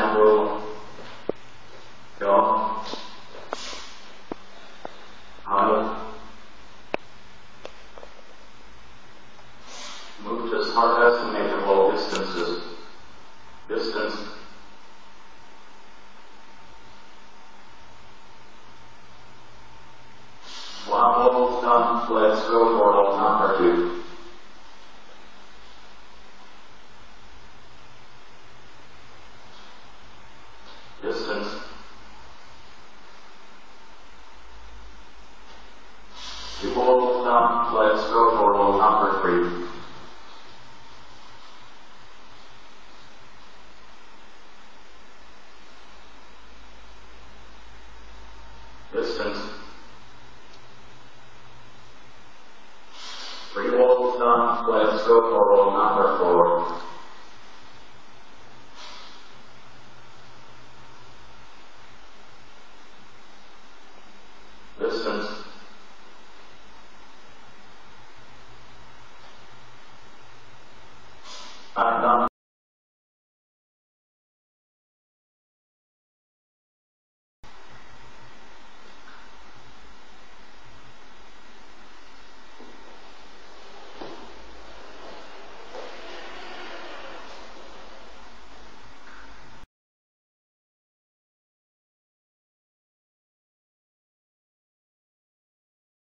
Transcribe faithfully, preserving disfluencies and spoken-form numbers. हाम्रो र हालत move as hard as to make of all distances. Distance one almost done, let's go for all number two. Distance two almost done, let's go for all number three. Distance three walls done, let's go for